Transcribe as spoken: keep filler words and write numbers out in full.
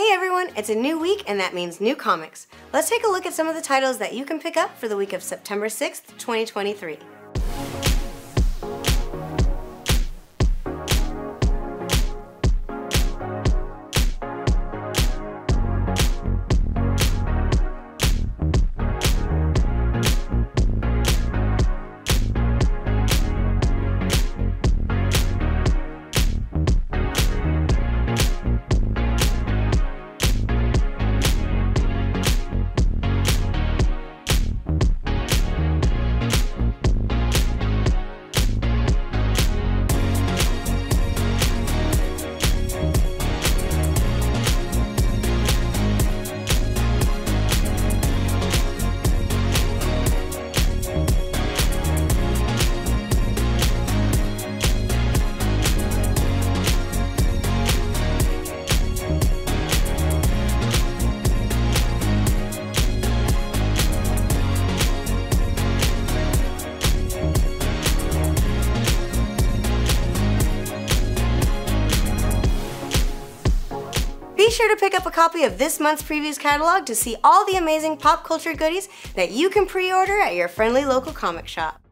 Hey everyone, it's a new week and that means new comics. Let's take a look at some of the titles that you can pick up for the week of September sixth, twenty twenty-three. Be sure to pick up a copy of this month's previews catalog to see all the amazing pop culture goodies that you can pre-order at your friendly local comic shop.